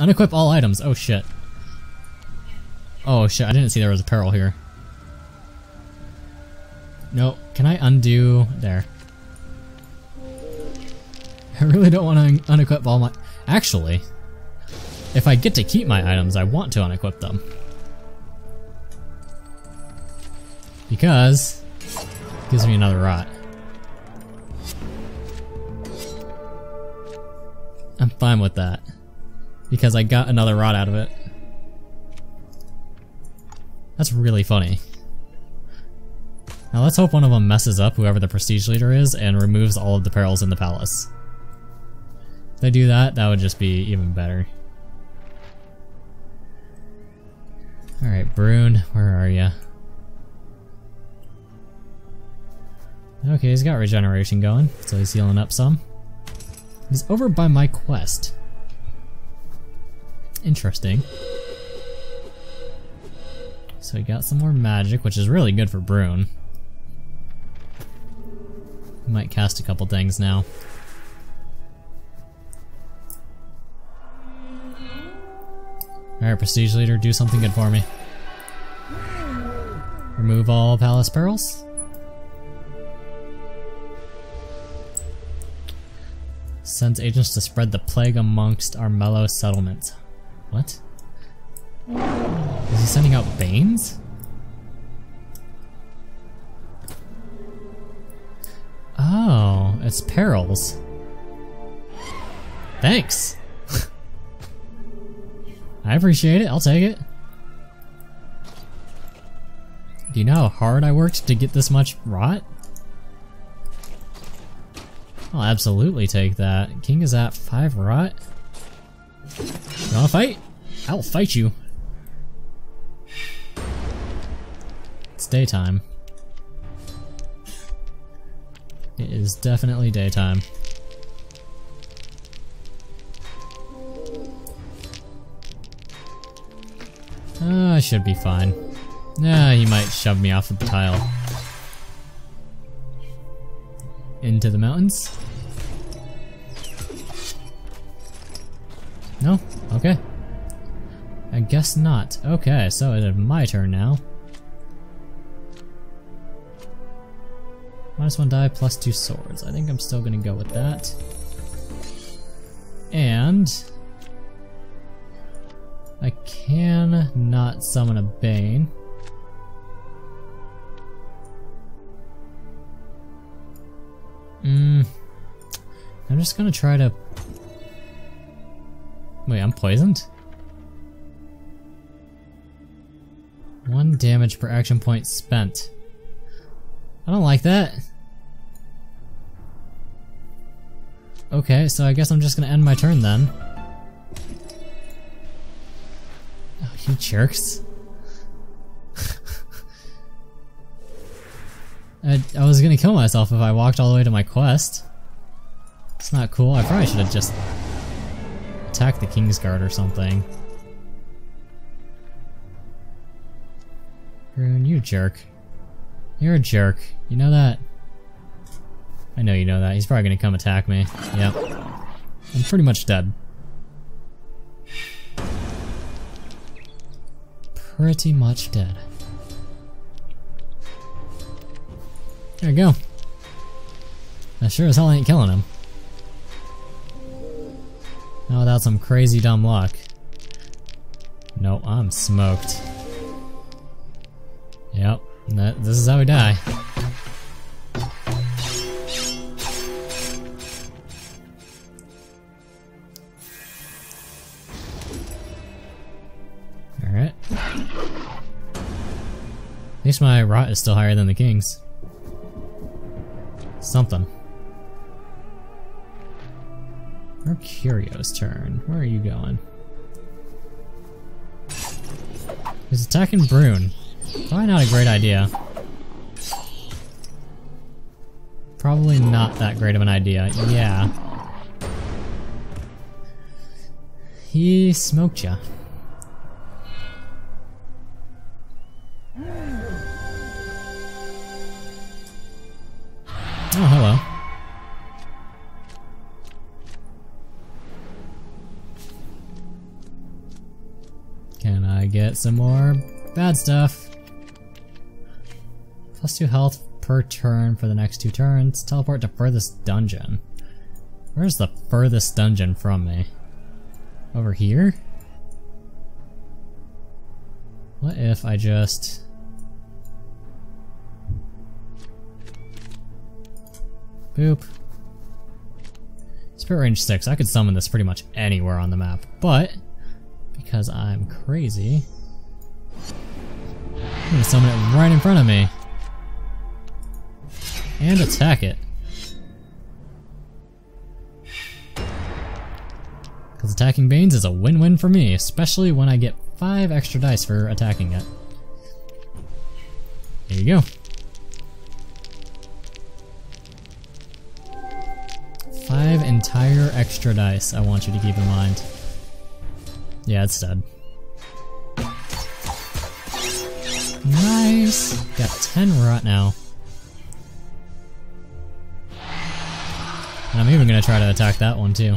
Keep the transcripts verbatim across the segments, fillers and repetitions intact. Unequip all items. Oh shit. Oh shit, I didn't see there was apparel here. No, can I undo? There. I really don't want to un unequip all my... Actually, if I get to keep my items, I want to unequip them. Because it gives me another rot. I'm fine with that. Because I got another rod out of it. That's really funny. Now let's hope one of them messes up, whoever the prestige leader is, and removes all of the perils in the palace. If they do that, that would just be even better. Alright, Brune, where are ya? Okay, he's got regeneration going, so he's healing up some. He's over by my quest. Interesting. So we got some more magic, which is really good for Brune. We might cast a couple things now. Alright, prestige leader, do something good for me. Remove all palace pearls. Sends agents to spread the plague amongst our mellow settlements. What? Is he sending out Banes? Oh, it's perils. Thanks! I appreciate it, I'll take it. Do you know how hard I worked to get this much rot? I'll absolutely take that. King is at five rot. You wanna fight? I'll fight you. It's daytime. It is definitely daytime. Oh, I should be fine. Nah, he might shove me off of the tile. Into the mountains? No? Okay. I guess not. Okay, so it is my turn now. Minus one die, plus two swords. I think I'm still gonna go with that. And... I can not summon a Bane. Mm, I'm just gonna try to... Wait, I'm poisoned? One damage per action point spent. I don't like that. Okay, so I guess I'm just gonna end my turn then. Oh, you jerks. I, I was gonna kill myself if I walked all the way to my quest. It's not cool. I probably should have just attacked the Kingsguard or something. Brune, you jerk. You're a jerk. You know that? I know you know that. He's probably gonna come attack me. Yep. I'm pretty much dead. Pretty much dead. There you go. I sure as hell ain't killing him. Not without some crazy dumb luck. No, I'm smoked. Yep, that, this is how we die. Alright. At least my rot is still higher than the king's. Something. Mercurio's turn. Where are you going? He's attacking Brune. Probably not a great idea. Probably not that great of an idea. Yeah. He smoked ya. Oh, hello. Can I get some more bad stuff? Plus two health per turn for the next two turns. Teleport to furthest dungeon. Where's the furthest dungeon from me? Over here? What if I just... Boop. Spirit range six. I could summon this pretty much anywhere on the map, but because I'm crazy, I'm gonna summon it right in front of me and attack it. Because attacking Banes is a win-win for me, especially when I get five extra dice for attacking it. There you go. Five entire extra dice, I want you to keep in mind. Yeah, it's dead. Nice! Got ten right now. And I'm even gonna try to attack that one too.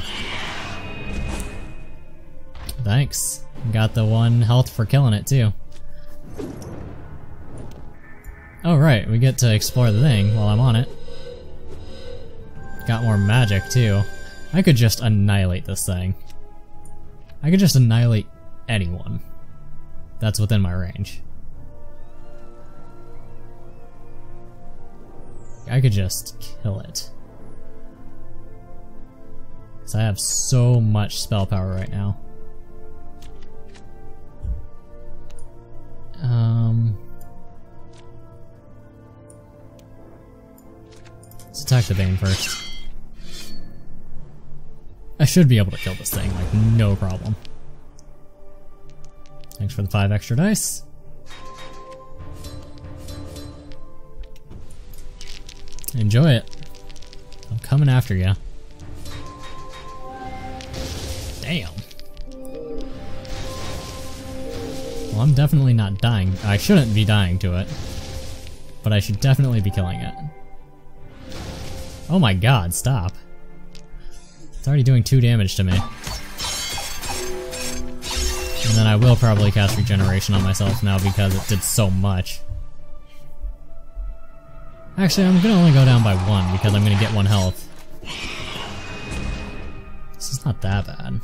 Thanks. Got the one health for killing it too. Oh right, we get to explore the thing while I'm on it. Got more magic too. I could just annihilate this thing. I could just annihilate anyone that's within my range. I could just kill it. Because I have so much spell power right now. Um, let's attack the Bane first. I should be able to kill this thing, like, no problem. Thanks for the five extra dice. Enjoy it. I'm coming after you. Damn. Well, I'm definitely not dying. I shouldn't be dying to it. But I should definitely be killing it. Oh my god, stop. It's already doing two damage to me. And then I will probably cast Regeneration on myself now because it did so much. Actually, I'm gonna only go down by one because I'm gonna get one health. This is not that bad.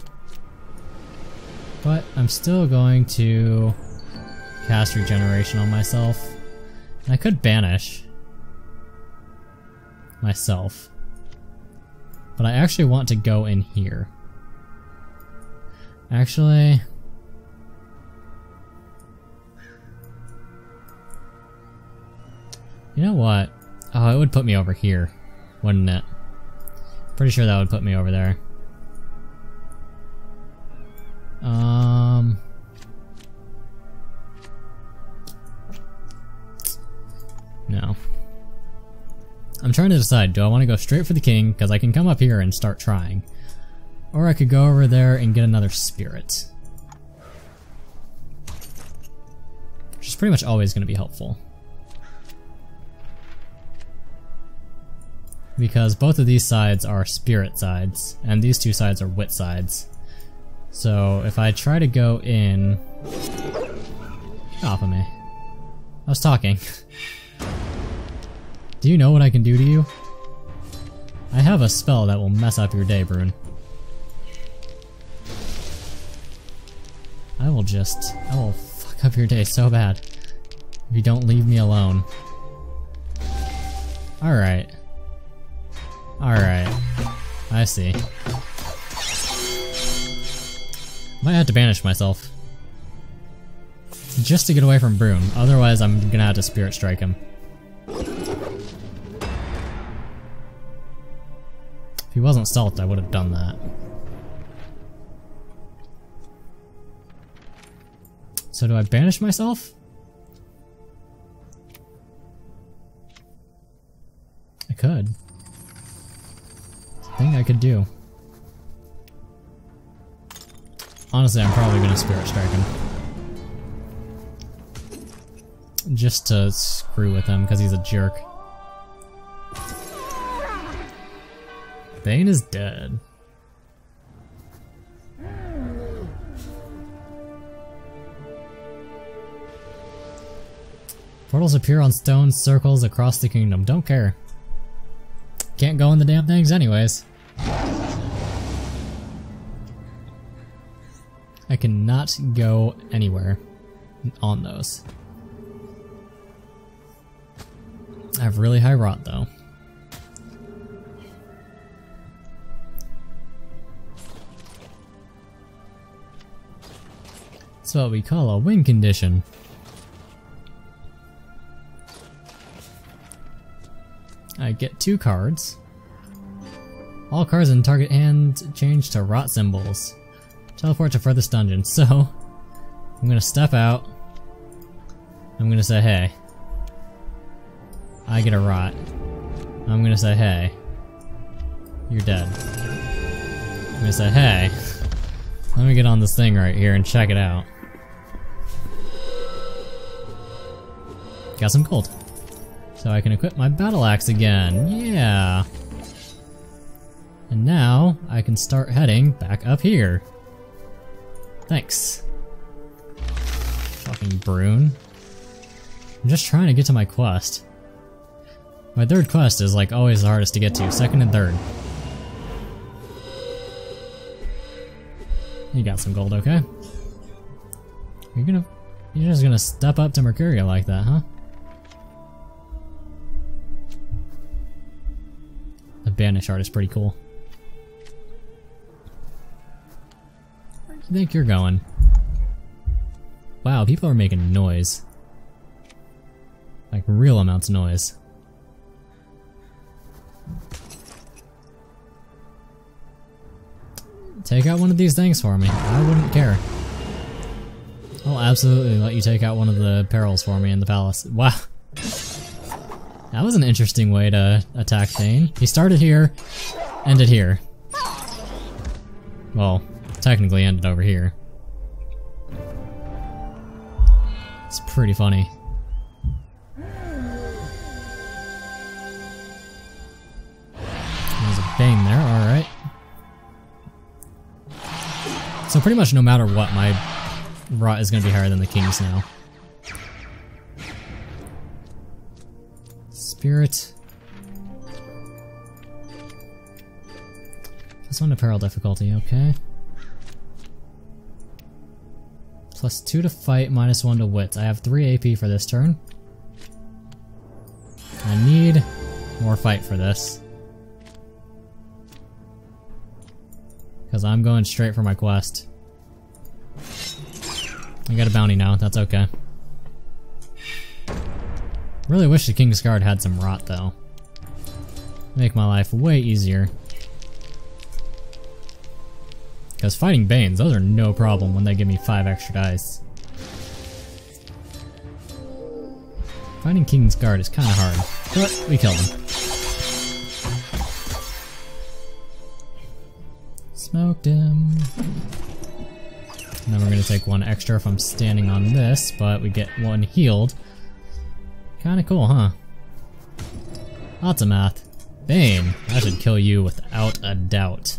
But I'm still going to cast Regeneration on myself. And I could banish myself. But I actually want to go in here. Actually... You know what? Oh, it would put me over here, wouldn't it? Pretty sure that would put me over there. Um... No. I'm trying to decide, do I want to go straight for the king, because I can come up here and start trying. Or I could go over there and get another spirit. Which is pretty much always going to be helpful. Because both of these sides are spirit sides, and these two sides are wit sides. So if I try to go in... Get off of me. I was talking. Do you know what I can do to you? I have a spell that will mess up your day, Bruin. I will just... I will fuck up your day so bad if you don't leave me alone. Alright. Alright. I see. Might have to banish myself. Just to get away from Bruin, otherwise I'm gonna have to Spirit Strike him. If he wasn't stealthed, I would have done that. So do I banish myself? I could. It's a thing I could do. Honestly, I'm probably gonna Spirit Strike him. Just to screw with him, because he's a jerk. Bane is dead. Portals appear on stone circles across the kingdom. Don't care. Can't go in the damn things anyways. I cannot go anywhere on those. I have really high rot though. That's what we call a win condition. I get two cards. All cards in target hand change to rot symbols. Teleport to furthest dungeon. So, I'm gonna step out. I'm gonna say, hey. I get a rot. I'm gonna say, hey. You're dead. I'm gonna say, hey. Let me get on this thing right here and check it out. Got some gold. So I can equip my battle axe again. Yeah. And now I can start heading back up here. Thanks. Fucking Brune. I'm just trying to get to my quest. My third quest is like always the hardest to get to, second and third. You got some gold, okay? You're gonna, you're just gonna step up to Mercuria like that, huh? The banish art is pretty cool. I think you're going. Wow, people are making noise. Like real amounts of noise. Take out one of these things for me. I wouldn't care. I'll absolutely let you take out one of the perils for me in the palace. Wow. That was an interesting way to attack Thane. He started here, ended here. Well, technically ended over here. It's pretty funny. There's a bang there, alright. So pretty much no matter what, my rot is going to be higher than the king's now. Spirit. Plus one to peril difficulty, okay. Plus two to fight, minus one to wits. I have three A P for this turn. I need more fight for this. Because I'm going straight for my quest. I got a bounty now, that's okay. Really wish the King's Guard had some rot though. Make my life way easier. Because fighting Banes, those are no problem when they give me five extra dice. Fighting King's Guard is kind of hard, but we killed him. Smoked him. Now we're going to take one extra if I'm standing on this, but we get one healed. Kind of cool, huh? Lots of math. Bane, I should kill you without a doubt.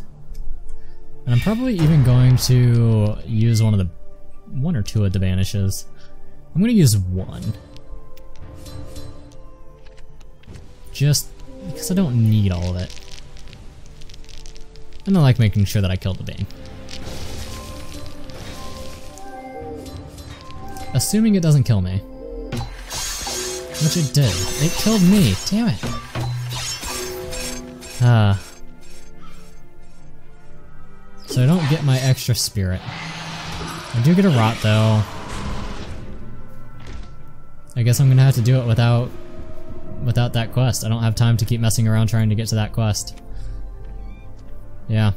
And I'm probably even going to use one of the, one or two of the banishes. I'm going to use one. Just because I don't need all of it. And I like making sure that I killed the Bane. Assuming it doesn't kill me. Which it did. It killed me, damn it. Ah. Uh. So I don't get my extra spirit. I do get a rot though. I guess I'm gonna have to do it without without that quest. I don't have time to keep messing around trying to get to that quest. Yeah.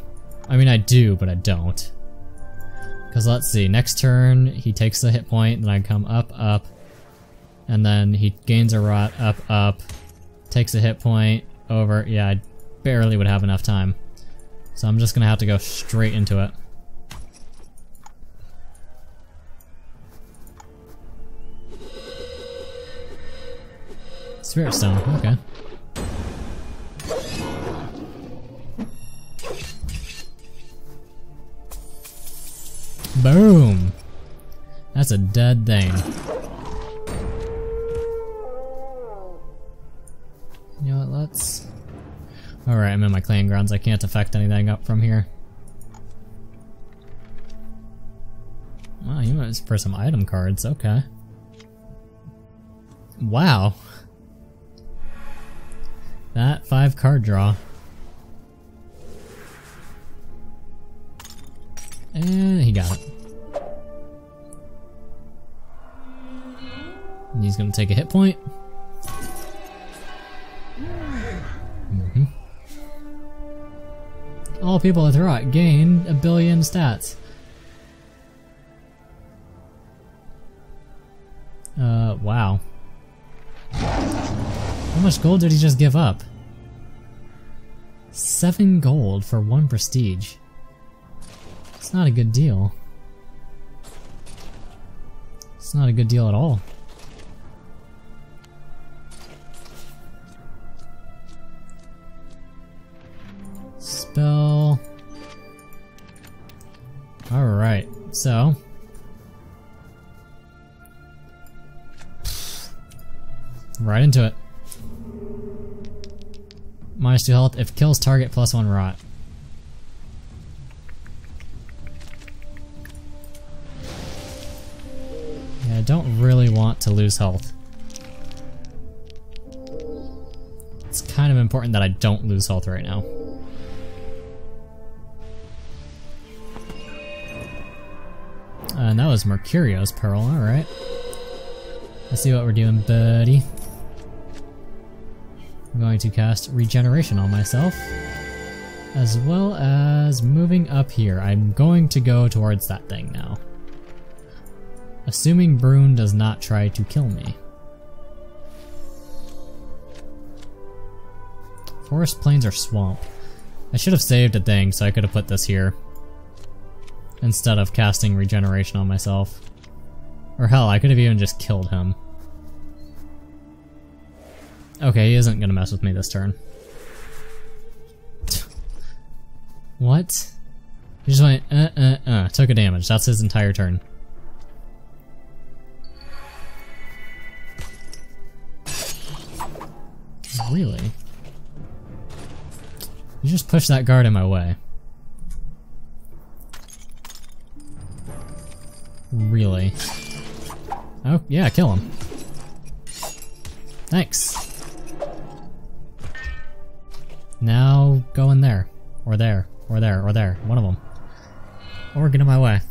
I mean I do, but I don't. Cause let's see, next turn he takes the hit point, then I come up, up, and then he gains a rot, up, up, takes a hit point, over, yeah, I barely would have enough time. So I'm just gonna have to go straight into it. Spirit Stone, okay. Boom! That's a dead thing. Alright, I'm in my clan grounds. I can't affect anything up from here. Wow, you went for some item cards. Okay. Wow. That five card draw. And he got it. And he's gonna take a hit point. Mm-hmm. All people at Herat gain a billion stats. Uh, wow. How much gold did he just give up? Seven gold for one prestige. It's not a good deal. It's not a good deal at all. Spell. Alright, so. Right into it. Minus two health if kills target plus one rot. Yeah, I don't really want to lose health. It's kind of important that I don't lose health right now. Uh, and that was Mercurio's Pearl, alright. Let's see what we're doing, buddy. I'm going to cast Regeneration on myself, as well as moving up here. I'm going to go towards that thing now. Assuming Brune does not try to kill me. Forest, plains, or swamp. I should have saved a thing, so I could have put this here instead of casting Regeneration on myself. Or hell, I could have even just killed him. Okay, he isn't gonna mess with me this turn. What? He just went, uh, uh, uh, took a damage. That's his entire turn. Really? You just pushed that guard in my way. Really? Oh, yeah, kill him. Thanks. Now go in there, or there, or there, or there, one of them. Or get in my way.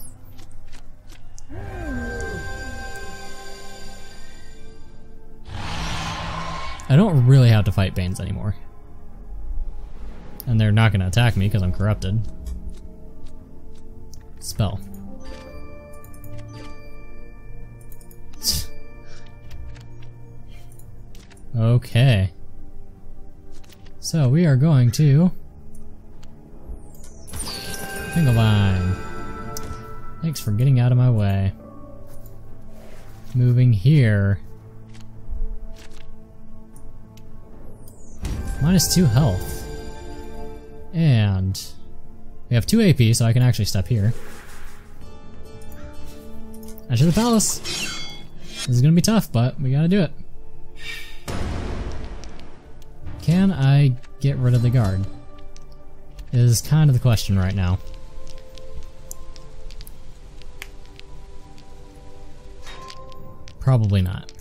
I don't really have to fight Banes anymore. And they're not gonna attack me because I'm corrupted. Spell. Okay. So we are going to Fingalvine. Thanks for getting out of my way. Moving here. Minus two health. And we have two A P, so I can actually step here. Enter the palace. This is gonna be tough, but we gotta do it. Can I get rid of the guard? Is kind of the question right now. Probably not.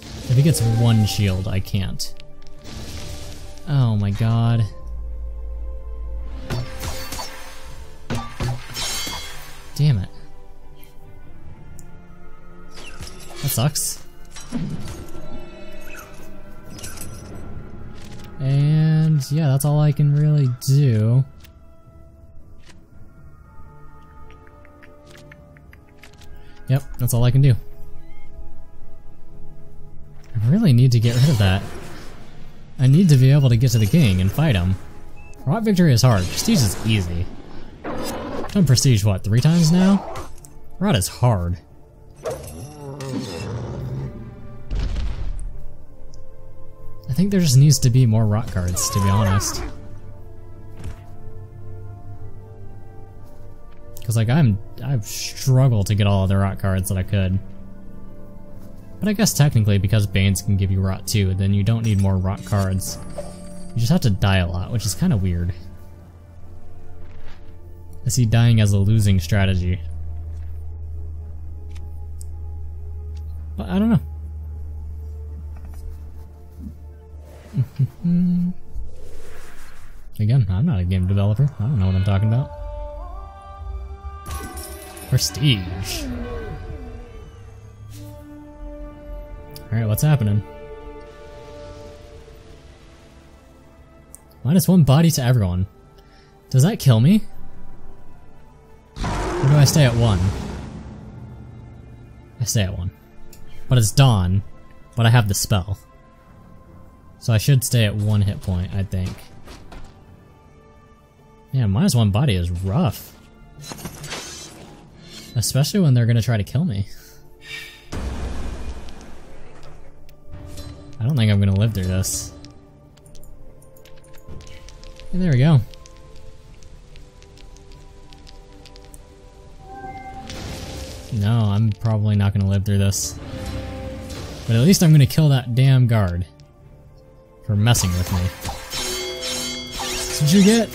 If he gets one shield, I can't. Oh my god. Damn it. That sucks. And yeah, that's all I can really do. Yep, that's all I can do. I really need to get rid of that. I need to be able to get to the king and fight him. Rot victory is hard. Prestige is easy. I've done prestige, what, three times now? Rot is hard. I think there just needs to be more rock guards, to be honest. Cause like I'm, I've struggled to get all of the rock guards that I could. But I guess technically because Banes can give you rot too, then you don't need more rock cards. You just have to die a lot, which is kind of weird. I see dying as a losing strategy. But I don't know. Again, I'm not a game developer. I don't know what I'm talking about. Prestige. Alright, what's happening? Minus one body to everyone. Does that kill me? Or do I stay at one? I stay at one. But it's dawn, but I have the spell. So I should stay at one hit point, I think. Yeah, minus one body is rough. Especially when they're gonna try to kill me. I don't think I'm gonna live through this. And there we go. No, I'm probably not gonna live through this. But at least I'm gonna kill that damn guard. For messing with me. That's what you get!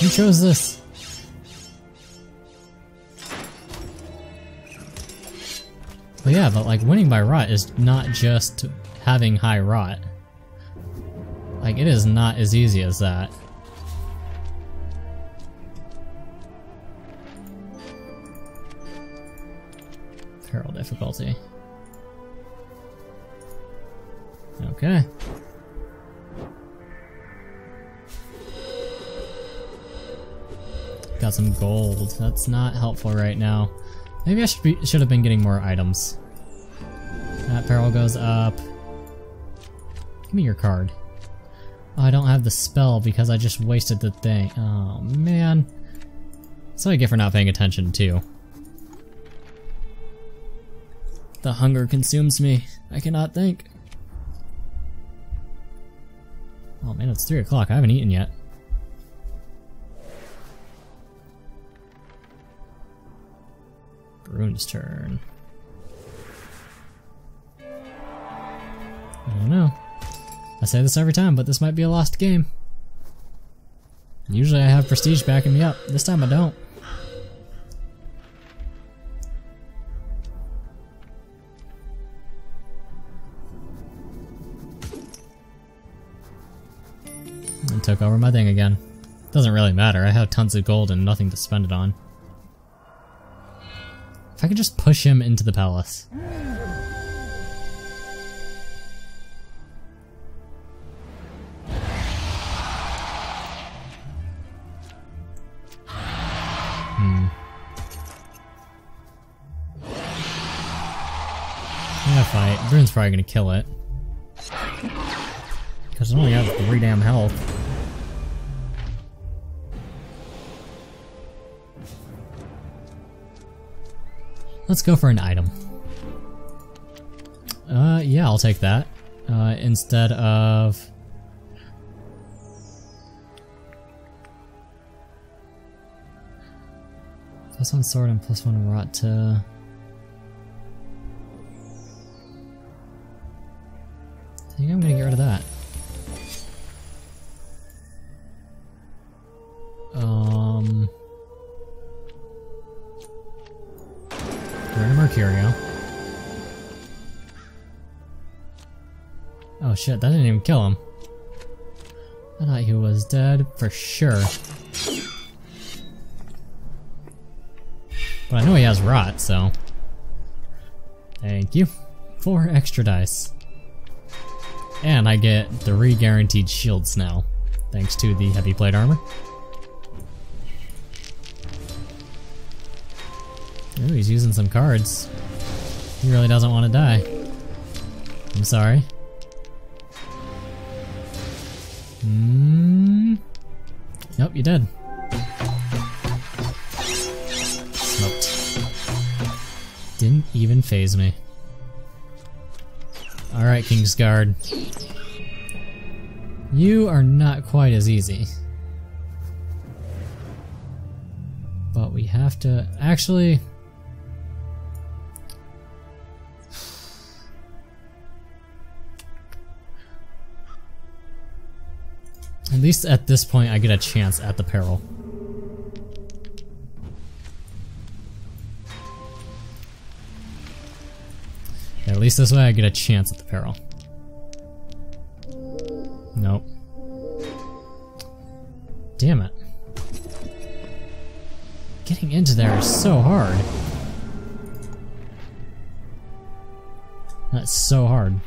You chose this! But yeah, but like winning by rot is not just having high rot. Like, it is not as easy as that. Peril difficulty. Okay. Got some gold. That's not helpful right now. Maybe I should be, should have been getting more items. That peril goes up. Give me your card. Oh, I don't have the spell because I just wasted the thing. Oh, man. That's what I get for not paying attention, too. The hunger consumes me. I cannot think. Oh, man, it's three o'clock. I haven't eaten yet. Bruin's turn. I don't know. I say this every time, but this might be a lost game. Usually I have prestige backing me up. This time I don't. And took over my thing again. Doesn't really matter. I have tons of gold and nothing to spend it on. If I could just push him into the palace. Bruin's probably gonna kill it. Because I only have three damn health. Let's go for an item. Uh, yeah, I'll take that. Uh, instead of... Plus one sword and plus one rot to... I think I'm gonna get rid of that. Um, get rid of Mercurio. Oh shit, that didn't even kill him. I thought he was dead for sure. But I know he has rot, so. Thank you. Four extra dice. And I get three guaranteed shields now, thanks to the heavy plate armor. Ooh, he's using some cards. He really doesn't want to die. I'm sorry. Mm. Nope, you did. Smoked. Didn't even faze me. Alright, Kingsguard. You are not quite as easy. But we have to... Actually... At least at this point I get a chance at the peril. At least this way I get a chance at the peril. Nope. Damn it. Getting into there is so hard. That's so hard.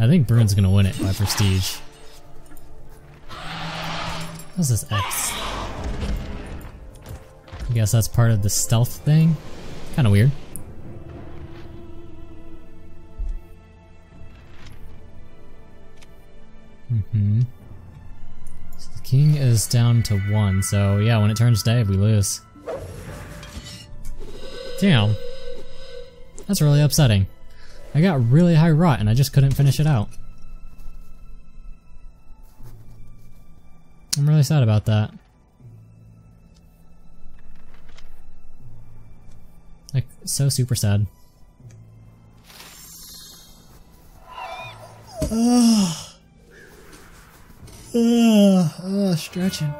I think Bruin's gonna win it by prestige. What's this X? I guess that's part of the stealth thing? Kinda weird. Mm-hmm. So the king is down to one, so yeah, when it turns day, we lose. Damn. That's really upsetting. I got really high rot and I just couldn't finish it out. I'm really sad about that. Like, so super sad. Ugh. Ugh. Ugh, stretching.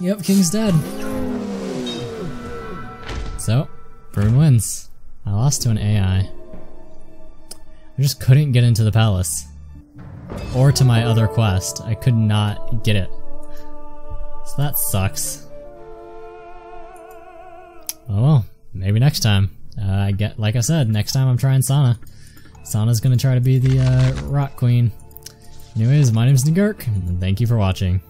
Yep, king's dead. So, Bruin wins. I lost to an A I. I just couldn't get into the palace. Or to my other quest. I could not get it. So that sucks. Oh well, maybe next time. Uh, I get, like I said, next time I'm trying Sana. Sana's gonna try to be the uh, rock queen. Anyways, my name's Negark, and thank you for watching.